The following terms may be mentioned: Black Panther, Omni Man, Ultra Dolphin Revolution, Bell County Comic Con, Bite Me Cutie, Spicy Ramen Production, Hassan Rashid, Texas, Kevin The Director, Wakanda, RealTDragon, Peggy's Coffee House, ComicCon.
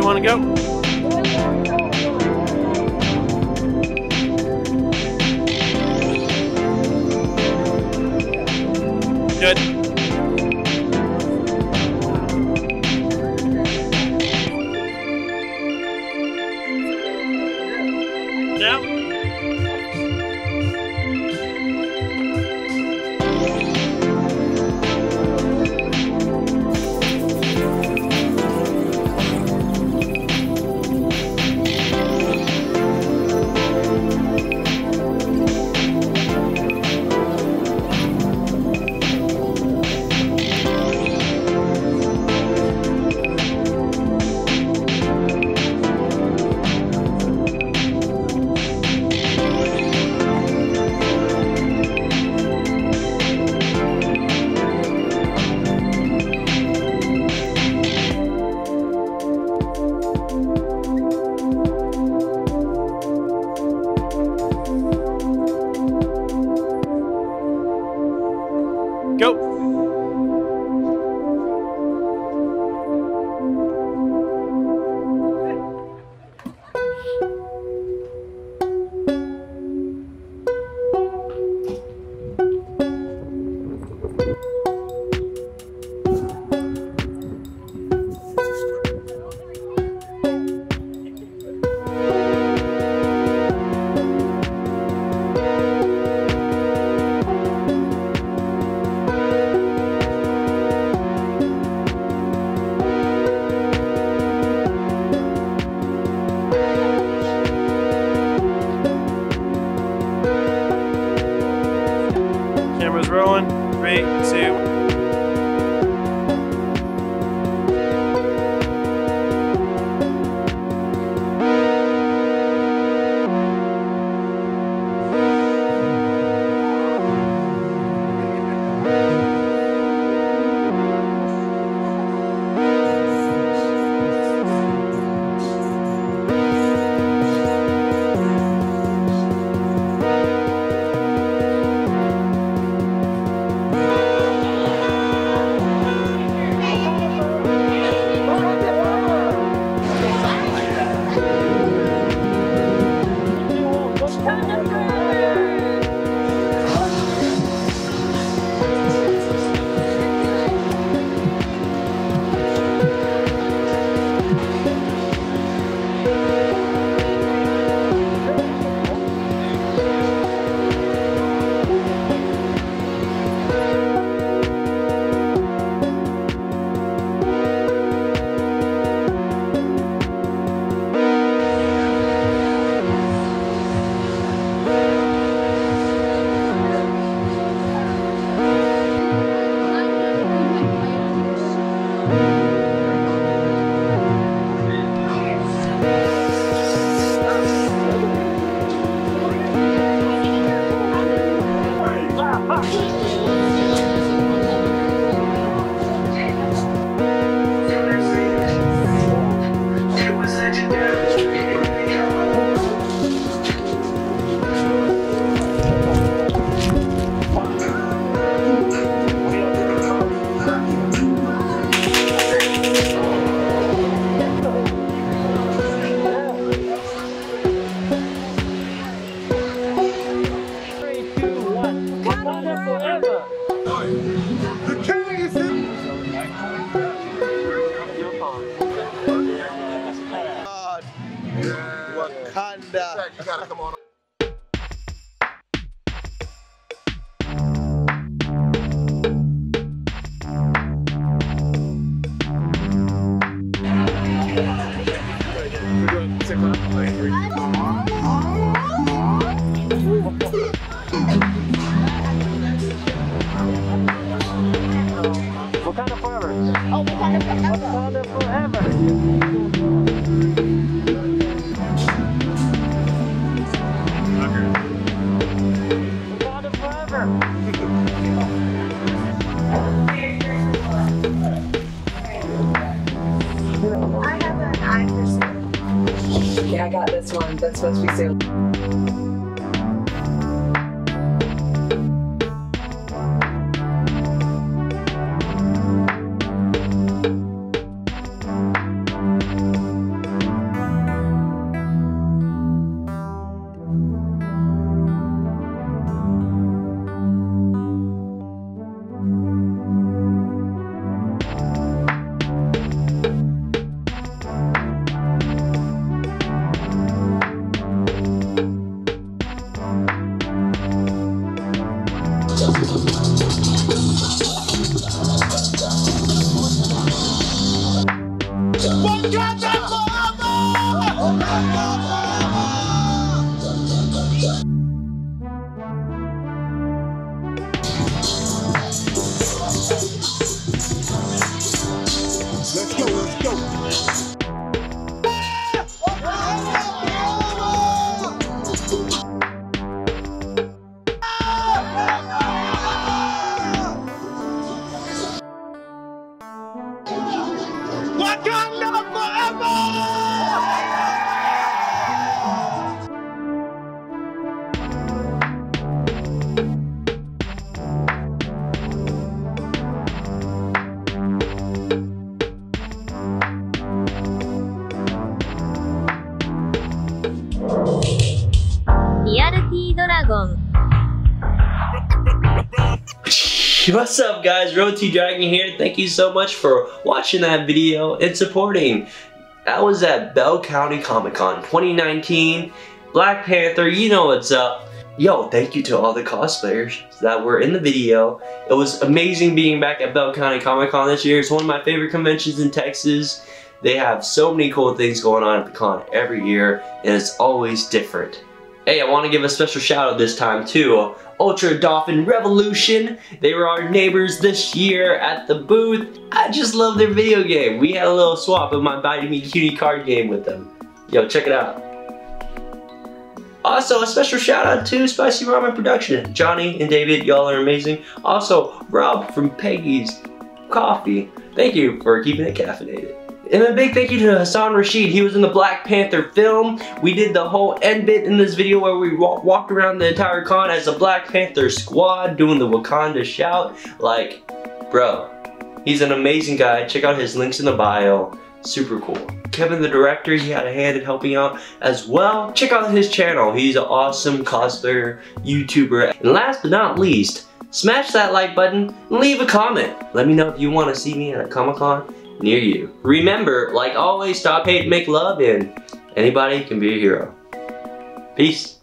Want to go? Good. Now. Rolling, 3, 2. Wakanda. You gotta come on. Wakanda forever. Oh, Wakanda forever. Wakanda forever. I have an eye for sale. Yeah, I got this one. That's supposed to be sale. What's up, guys? RealTDragon here. Thank you so much for watching that video and supporting. I was at Bell County Comic Con 2019, Black Panther, you know what's up. Yo, thank you to all the cosplayers that were in the video. It was amazing being back at Bell County Comic Con this year. It's one of my favorite conventions in Texas. They have so many cool things going on at the con every year, and it's always different. Hey, I want to give a special shout out this time to Ultra Dolphin Revolution. They were our neighbors this year at the booth. I just love their video game. We had a little swap of my Bite Me Cutie card game with them. Yo, check it out. Also, a special shout out to Spicy Ramen Production. Johnny and David, y'all are amazing. Also, Rob from Peggy's Coffee. Thank you for keeping it caffeinated. And a big thank you to Hassan Rashid. He was in the Black Panther film. We did the whole end bit in this video where we walked around the entire con as a Black Panther squad doing the Wakanda shout. Like, bro, he's an amazing guy. Check out his links in the bio. Super cool. Kevin the Director, he had a hand in helping out as well. Check out his channel. He's an awesome cosplayer, YouTuber. And last but not least, smash that like button and leave a comment. Let me know if you want to see me at a Comic-Con near you. Remember, like always, stop hate, make love, and anybody can be a hero. Peace.